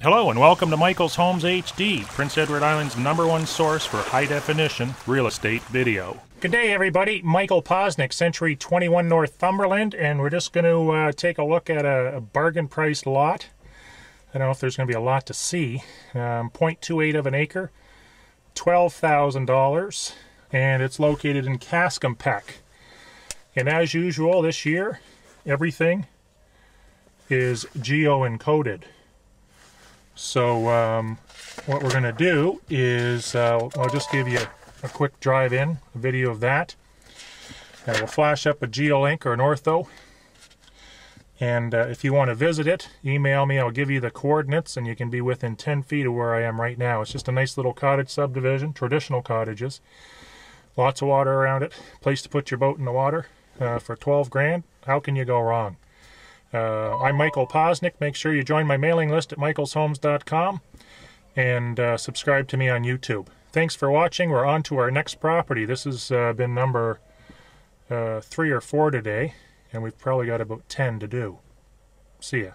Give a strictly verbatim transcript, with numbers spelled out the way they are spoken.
Hello and welcome to Michael's Homes H D, Prince Edward Island's number one source for high-definition real estate video. Good day, everybody. Michael Poczynek, Century twenty-one Northumberland, and we're just going to uh, take a look at a, a bargain-priced lot. I don't know if there's going to be a lot to see. Um, zero point two eight of an acre, twelve thousand dollars, and it's located in Cascumpec. And as usual this year, everything is geo-encoded. So um, what we're going to do is uh, I'll just give you a, a quick drive-in, a video of that. And we'll flash up a GeoLink or an Ortho. And uh, if you want to visit it, email me. I'll give you the coordinates and you can be within ten feet of where I am right now. It's just a nice little cottage subdivision, traditional cottages. Lots of water around it. Place to put your boat in the water uh, for twelve grand. How can you go wrong? Uh, I'm Michael Poczynek. Make sure you join my mailing list at michaels homes dot com and uh, subscribe to me on YouTube. Thanks for watching. We're on to our next property. This has uh, been number uh, three or four today, and we've probably got about ten to do. See ya.